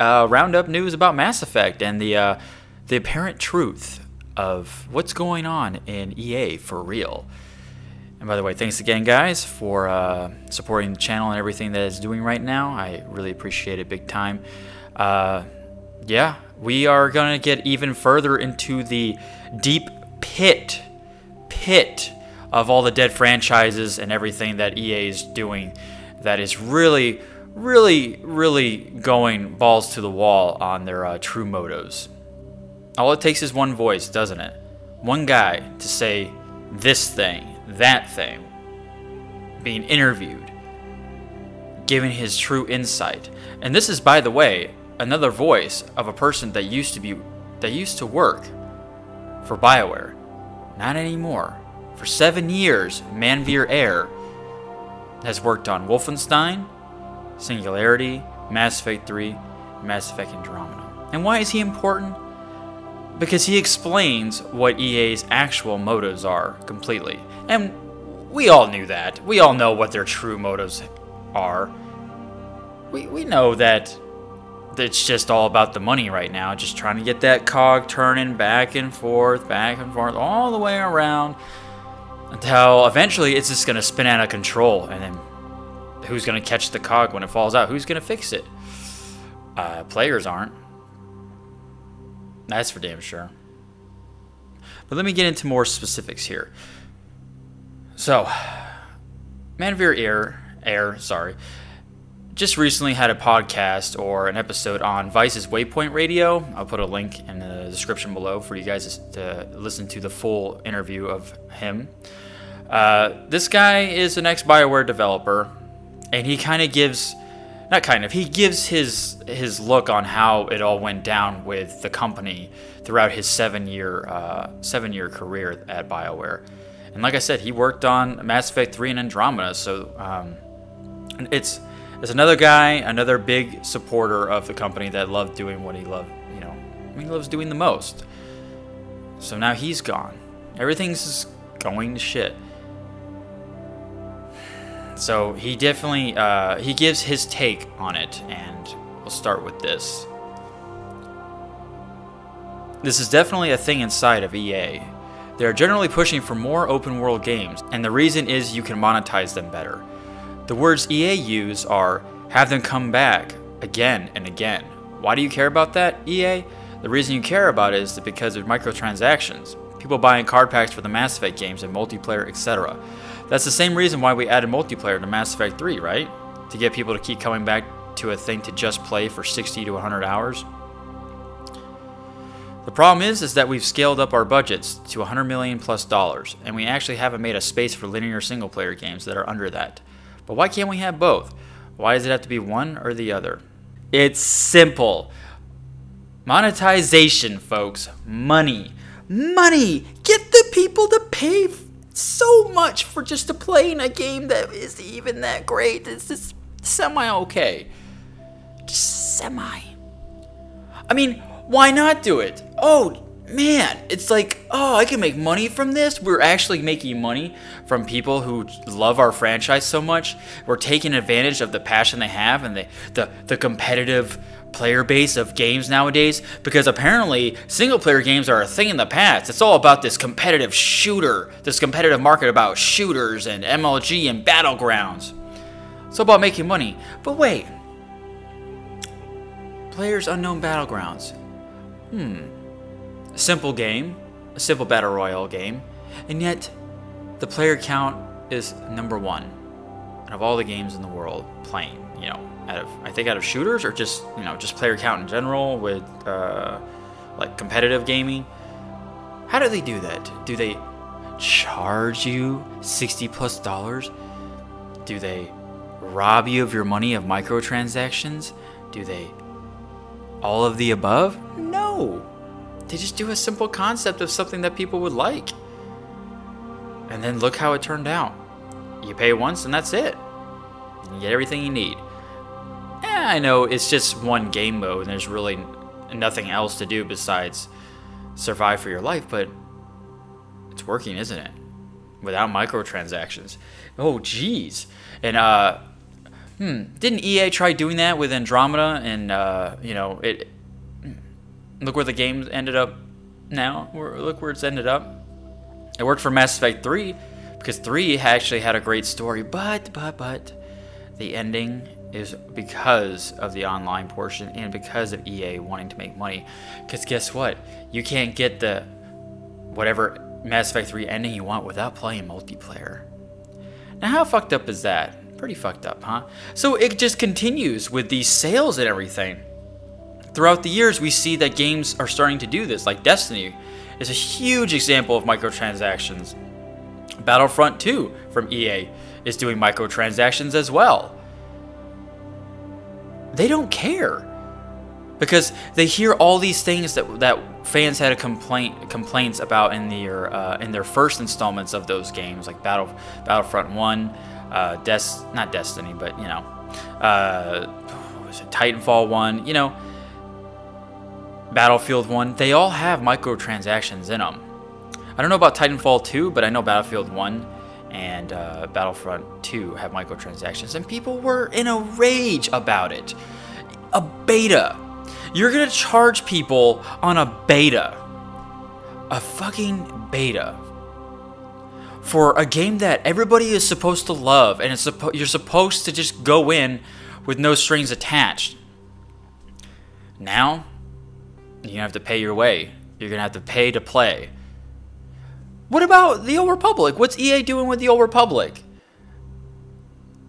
round up news about Mass Effect and the apparent truth of what's going on in EA for real. And by the way, thanks again, guys, for supporting the channel and everything that it's doing right now. I really appreciate it big time. Yeah, we are going to get even further into the deep pit of all the dead franchises and everything that EA is doing that is really, really, really going balls to the wall on their true motives. All it takes is one voice, doesn't it? One guy to say this thing, that thing, being interviewed, giving his true insight. And this is, by the way, another voice of a person that used to work for BioWare. Not anymore. For 7 years, Manveer Heir has worked on Wolfenstein, Singularity, Mass Effect 3, Mass Effect Andromeda. And why is he important? Because he explains what EA's actual motives are completely. And we all knew that. We all know what their true motives are. We know that it's just all about the money right now. Just trying to get that cog turning back and forth, all the way around. Until eventually it's just going to spin out of control. And then who's going to catch the cog when it falls out? Who's going to fix it? Players aren't. That's for damn sure. But let me get into more specifics here. So, Manveer Heir, just recently had a podcast or an episode on VICE's Waypoint Radio. I'll put a link in the description below for you guys to listen to the full interview of him. This guy is an ex-BioWare developer, and he kind of gives... Not kind of. He gives his look on how it all went down with the company throughout his seven-year career at BioWare. And like I said, he worked on Mass Effect 3 and Andromeda. So it's another guy, another big supporter of the company that loved doing what he loved, you know, he loves doing the most. So now he's gone. Everything's just going to shit. So he definitely, he gives his take on it, and we'll start with this. This is definitely a thing inside of EA. They are generally pushing for more open world games, and the reason is you can monetize them better. The words EA use are, have them come back again and again. Why do you care about that, EA? The reason you care about it is that because of microtransactions. People buying card packs for the Mass Effect games and multiplayer, etc. That's the same reason why we added multiplayer to Mass Effect 3, right? To get people to keep coming back to a thing to just play for 60 to 100 hours. The problem is that we've scaled up our budgets to $100 million plus, and we actually haven't made a space for linear single player games that are under that. But why can't we have both? Why does it have to be one or the other? It's simple. Monetization, folks. Money. Money! Get the people to pay so much for just to play in a game that isn't even that great. It's just semi-okay. Just semi. I mean, why not do it? Oh, man. It's like, oh, I can make money from this. We're actually making money from people who love our franchise so much. We're taking advantage of the passion they have and the competitive player base of games nowadays, because apparently single player games are a thing in the past. It's all about this competitive shooter, this competitive market about shooters and MLG and battlegrounds. It's all about making money. But wait, Players Unknown Battlegrounds. A simple game, a simple battle royale game, and yet the player count is #1 out of all the games in the world playing, you know. I think out of shooters, or just, you know, just player count in general with like competitive gaming. How do they do that? Do they charge you $60 plus? Do they rob you of your money of microtransactions? Do they all of the above? No. They just do a simple concept of something that people would like. And then look how it turned out. You pay once and that's it. You get everything you need. Yeah, I know, it's just one game mode and there's really nothing else to do besides survive for your life, but it's working, isn't it? Without microtransactions. Oh, geez. And Didn't EA try doing that with Andromeda? And, you know, look where the game ended up now. Look where it's ended up. It worked for Mass Effect 3, because 3 actually had a great story. But, the ending is because of the online portion and because of EA wanting to make money. Because guess what? You can't get the whatever Mass Effect 3 ending you want without playing multiplayer. Now, how fucked up is that? Pretty fucked up, huh? So it just continues with these sales and everything. Throughout the years, we see that games are starting to do this, like Destiny is a huge example of microtransactions. Battlefront 2 from EA is doing microtransactions as well. They don't care, because they hear all these things that fans had a complaints about in their first installments of those games, like Battlefront 1, not Destiny, but you know, Titanfall 1, you know, Battlefield 1. They all have microtransactions in them. I don't know about Titanfall 2, but I know Battlefield 1 and Battlefront 2 have microtransactions, and people were in a rage about it. A beta. You're gonna charge people on a beta. A fucking beta. For a game that everybody is supposed to love, and it's you're supposed to just go in with no strings attached. Now, you're gonna have to pay your way. You're gonna have to pay to play. What about the Old Republic? What's EA doing with the Old Republic?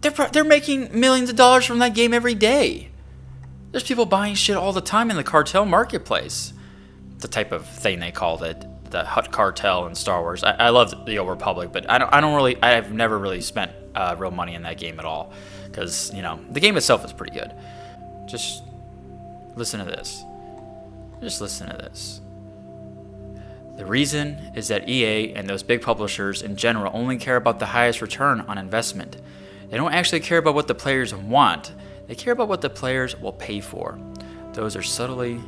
They're making millions of dollars from that game every day. There's people buying shit all the time in the cartel marketplace. The type of thing they called it, the Hut Cartel in Star Wars. I love the Old Republic, but I've never really spent real money in that game at all, because you know the game itself is pretty good. Just listen to this. Just listen to this. The reason is that EA and those big publishers in general only care about the highest return on investment. They don't actually care about what the players want. They care about what the players will pay for. Those are subtly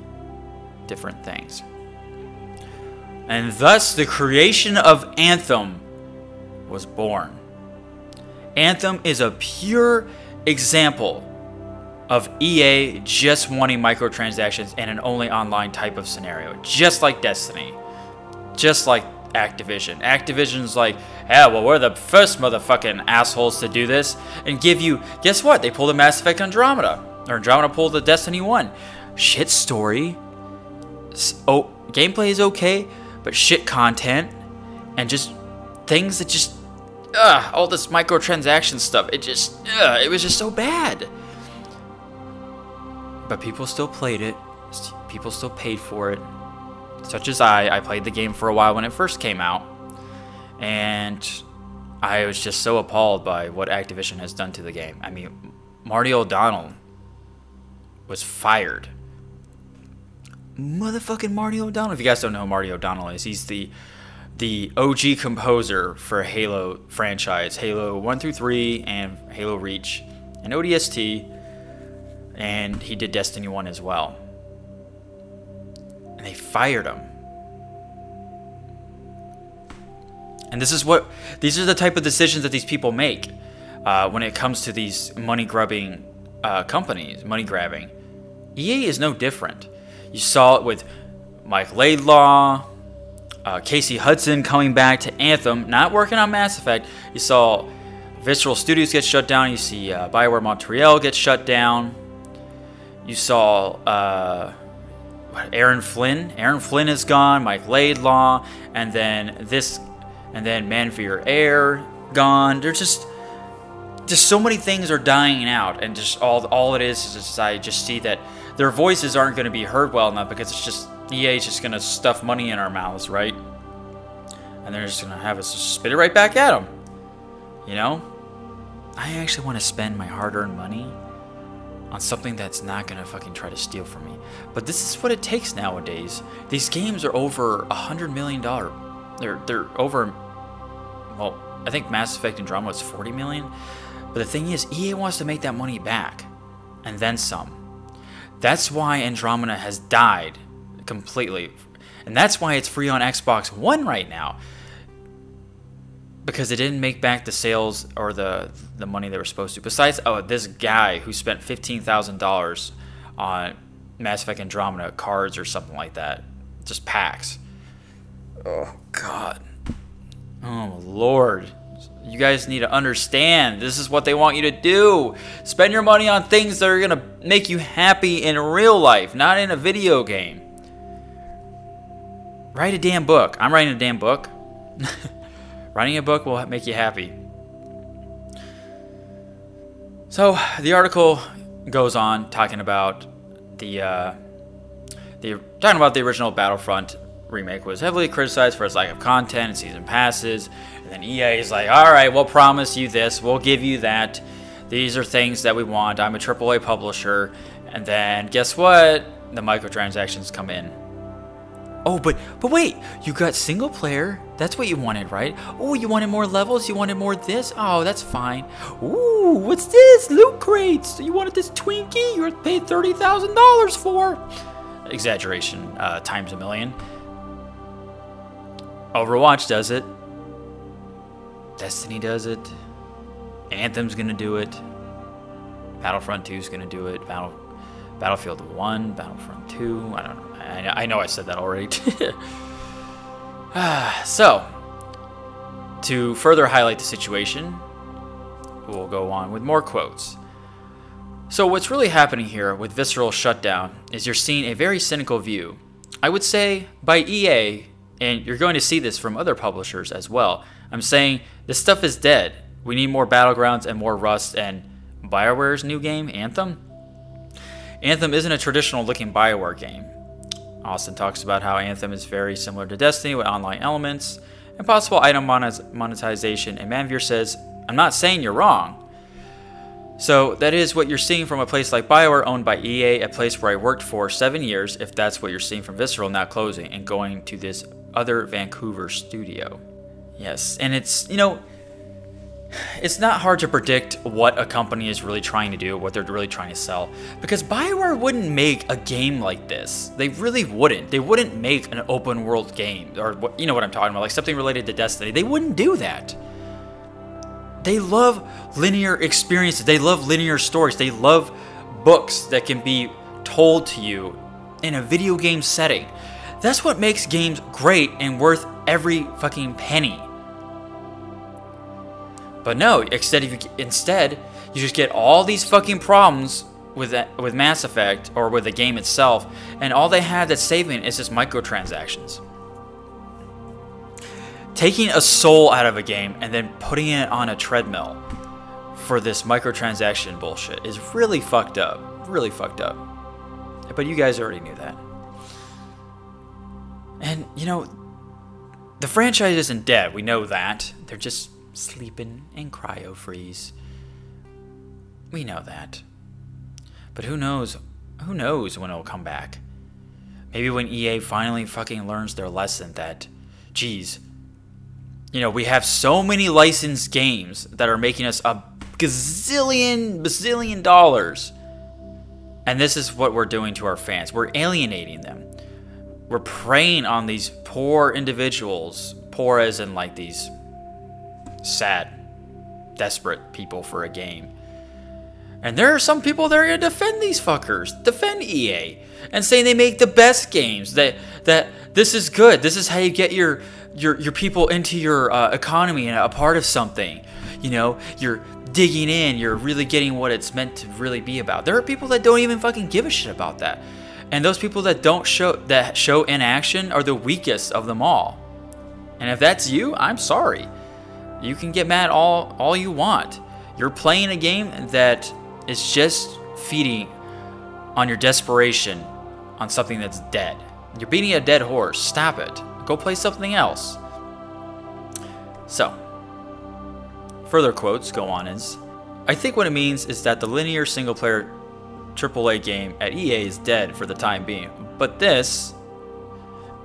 different things. And thus, the creation of Anthem was born. Anthem is a pure example of EA just wanting microtransactions and an only online type of scenario, just like Destiny, just like Activision. Activision's like, yeah, well, we're the first motherfucking assholes to do this and give you, guess what? They pulled a Mass Effect Andromeda, or Andromeda pulled the Destiny 1. Shit story. Oh, gameplay is okay, but shit content and just things that just, all this microtransaction stuff. It just, it was just so bad. But people still played it. People still paid for it. Such as I played the game for a while when it first came out, and I was just so appalled by what Activision has done to the game. I mean, Marty O'Donnell was fired. Motherfucking Marty O'Donnell. If you guys don't know who Marty O'Donnell is, he's the OG composer for Halo franchise, Halo 1 through 3 and Halo Reach and ODST, and he did Destiny 1 as well. And they fired him. And this is these are the type of decisions that these people make when it comes to these money-grubbing companies, money-grabbing. EA is no different. You saw it with Mike Laidlaw, Casey Hudson coming back to Anthem, not working on Mass Effect. You saw Visceral Studios get shut down. You see Bioware Montreal get shut down. You saw Aaron Flynn. Aaron Flynn is gone. Mike Laidlaw, and then Manveer Heir gone. There's just so many things are dying out, and just all it is just I just see that their voices aren't going to be heard well enough, because it's just EA's just going to stuff money in our mouths, right? And they're just going to have us just spit it right back at them. You know, I actually want to spend my hard-earned money on something that's not gonna fucking try to steal from me. But this is what it takes nowadays. These games are over $100 million. They're over, well, I think Mass Effect Andromeda was 40 million. But the thing is, EA wants to make that money back, and then some. That's why Andromeda has died completely. And that's why it's free on Xbox One right now. because they didn't make back the sales or the money they were supposed to. Besides, oh, this guy who spent $15,000 on Mass Effect Andromeda cards or something like that, just packs. Oh God, oh Lord. You guys need to understand, this is what they want you to do. Spend your money on things that are going to make you happy in real life, not in a video game. Write a damn book. I'm writing a damn book. Writing a book will make you happy. So the article goes on talking about the original Battlefront remake was heavily criticized for its lack of content and season passes. And then EA is like, all right, we'll promise you this, we'll give you that. These are things that we want. I'm a AAA publisher. And then guess what? The microtransactions come in. Oh, but wait, you got single player? That's what you wanted, right? Oh, you wanted more levels? You wanted more this? Oh, that's fine. Ooh, what's this? Loot crates. You wanted this Twinkie you were paid $30,000 for. Exaggeration times a million. Overwatch does it. Destiny does it. Anthem's gonna do it. Battlefront 2's gonna do it. Battlefield 1, Battlefront 2. I don't know. I know I said that already. So, to further highlight the situation, we'll go on with more quotes. So what's really happening here with Visceral Shutdown is you're seeing a very cynical view, I would say, by EA. And you're going to see this from other publishers as well. I'm saying this stuff is dead. We need more Battlegrounds and more Rust, and BioWare's new game, Anthem. Anthem isn't a traditional looking BioWare game. Austin talks about how Anthem is very similar to Destiny with online elements and possible item monetization. And Manveer says, I'm not saying you're wrong. So that is what you're seeing from a place like BioWare, owned by EA, a place where I worked for 7 years, if that's what you're seeing from Visceral now closing and going to this other Vancouver studio. Yes, and it's, you know, it's not hard to predict what a company is really trying to do, what they're really trying to sell, because BioWare wouldn't make a game like this. They really wouldn't. They wouldn't make an open world game, or you know what I'm talking about, like something related to Destiny. They wouldn't do that. They love linear experiences. They love linear stories. They love books that can be told to you in a video game setting. That's what makes games great and worth every fucking penny. But no, instead you just get all these fucking problems with Mass Effect or with the game itself, and all they have that's saving is just microtransactions. Taking a soul out of a game and then putting it on a treadmill for this microtransaction bullshit is really fucked up. Really fucked up. But you guys already knew that. And, you know, the franchise isn't dead. We know that. They're just sleeping and cryo-freeze. We know that. But who knows? Who knows when it'll come back? Maybe when EA finally fucking learns their lesson that, geez, you know, we have so many licensed games that are making us a bazillion dollars. And this is what we're doing to our fans. We're alienating them. We're preying on these poor individuals, poor as in like these sad, desperate people for a game. And there are some people that are going to defend these fuckers, defend EA, and say they make the best games, that this is good, this is how you get your people into your economy and a part of something. You know, you're digging in, you're really getting what it's meant to really be about. There are people that don't even fucking give a shit about that. And those people that don't show, that show inaction, are the weakest of them all. And if that's you, I'm sorry. You can get mad all you want. You're playing a game that is just feeding on your desperation on something that's dead. You're beating a dead horse. Stop it. Go play something else. So, further quotes go on is, I think what it means is that the linear single player AAA game at EA is dead for the time being. But this,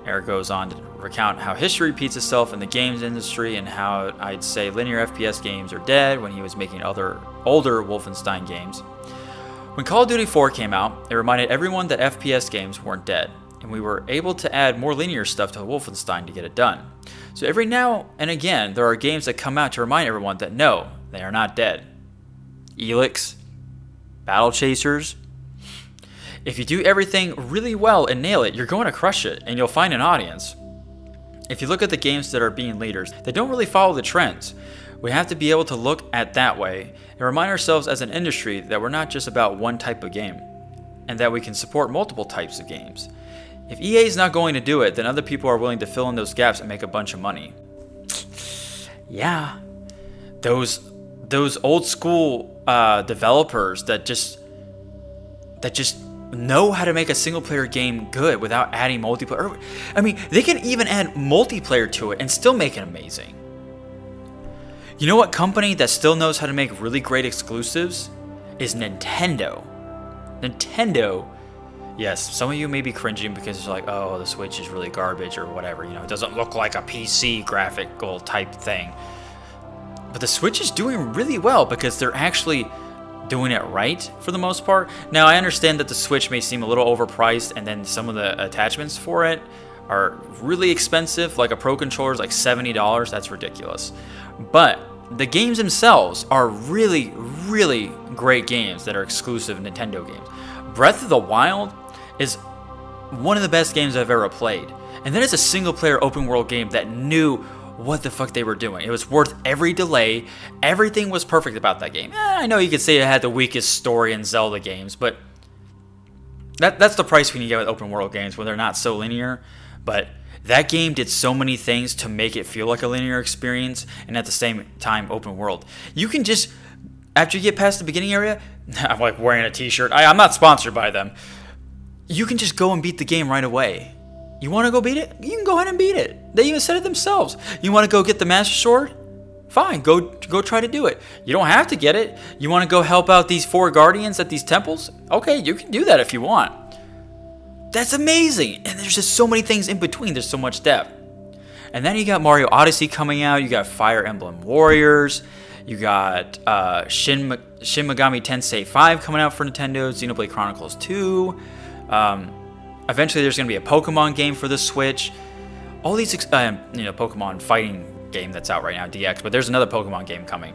Eric goes on to recount how history repeats itself in the games industry and how I'd say linear FPS games are dead when he was making other older Wolfenstein games. When Call of Duty 4 came out, it reminded everyone that FPS games weren't dead. and we were able to add more linear stuff to Wolfenstein to get it done. So every now and again, there are games that come out to remind everyone that no, they are not dead. Elix, Battle Chasers. If you do everything really well and nail it, you're going to crush it, and you'll find an audience. If you look at the games that are being leaders, they don't really follow the trends. We have to be able to look at that way and remind ourselves as an industry that we're not just about one type of game, and that we can support multiple types of games. If EA is not going to do it, then other people are willing to fill in those gaps and make a bunch of money. Yeah, those old school developers that just know how to make a single player game good without adding multiplayer. I mean, they can even add multiplayer to it and still make it amazing. You know what company that still knows how to make really great exclusives is Nintendo. Nintendo, yes, some of you may be cringing because you're like, oh, the Switch is really garbage or whatever, you know, it doesn't look like a PC graphical type thing. But the Switch is doing really well because they're actually doing it right for the most part. Now, I understand that the Switch may seem a little overpriced, and then some of the attachments for it are really expensive, like a Pro Controller is like $70, that's ridiculous. But the games themselves are really, really great games that are exclusive Nintendo games. Breath of the Wild is one of the best games I've ever played. And that is a single player open world game that knew what the fuck they were doing. It was worth every delay. Everything was perfect about that game. I know you could say it had the weakest story in Zelda games, but that's the price we can get with open world games when they're not so linear. But that game did so many things to make it feel like a linear experience and at the same time open world. You can just, after you get past the beginning area, I'm like wearing a t-shirt, I'm not sponsored by them. You can just go and beat the game right away. You want to go beat it? You can go ahead and beat it. They even said it themselves. You want to go get the Master Sword? Fine, go try to do it. You don't have to get it. You want to go help out these four guardians at these temples? Okay, you can do that if you want. That's amazing. And there's just so many things in between. There's so much depth. And then you got Mario Odyssey coming out. You got Fire Emblem Warriors. You got Shin Megami Tensei 5 coming out for Nintendo. Xenoblade Chronicles 2. Eventually there's going to be a Pokemon game for the Switch. All these, you know, Pokemon fighting game that's out right now, DX. But there's another Pokemon game coming.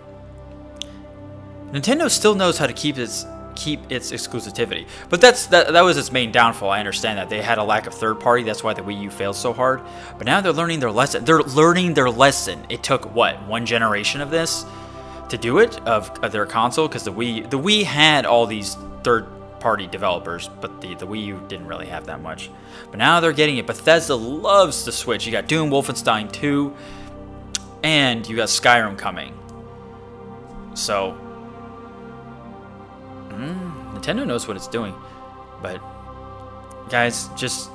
Nintendo still knows how to keep its exclusivity, but that was its main downfall. I understand that they had a lack of third party. That's why the Wii U failed so hard. But now they're learning their lesson. It took what, one generation of this to do it, of their console, because the Wii had all these third party developers, but the Wii U didn't really have that much. But now they're getting it. Bethesda loves the Switch. You got Doom, Wolfenstein 2, and you got Skyrim coming. So. Nintendo knows what it's doing, but guys, just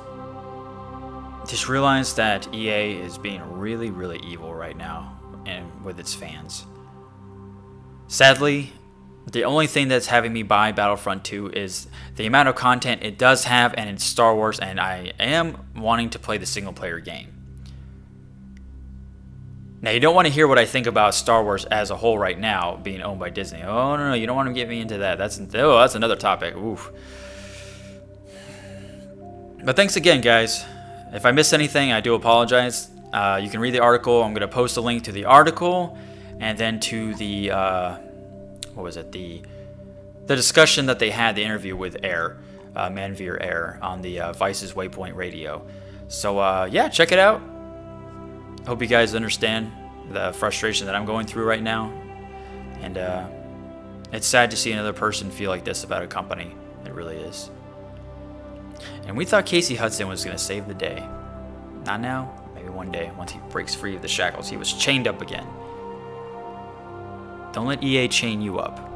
realize that EA is being really, really evil right now, and with its fans. Sadly, the only thing that's having me buy Battlefront 2 is the amount of content it does have, and it's Star Wars, and I am wanting to play the single-player game. Now, you don't want to hear what I think about Star Wars as a whole right now being owned by Disney. Oh, no, you don't want to get me into that. That's another topic. Oof. But thanks again, guys. If I missed anything, I do apologize. You can read the article. I'm going to post a link to the article and then to the, what was it? The discussion that they had, the interview with Heir, Manveer Heir, on the VICE's Waypoint Radio. So, yeah, check it out. Hope you guys understand the frustration that I'm going through right now. And it's sad to see another person feel like this about a company. It really is. And we thought Casey Hudson was going to save the day. Not now. Maybe one day, once he breaks free of the shackles. He was chained up again. Don't let EA chain you up.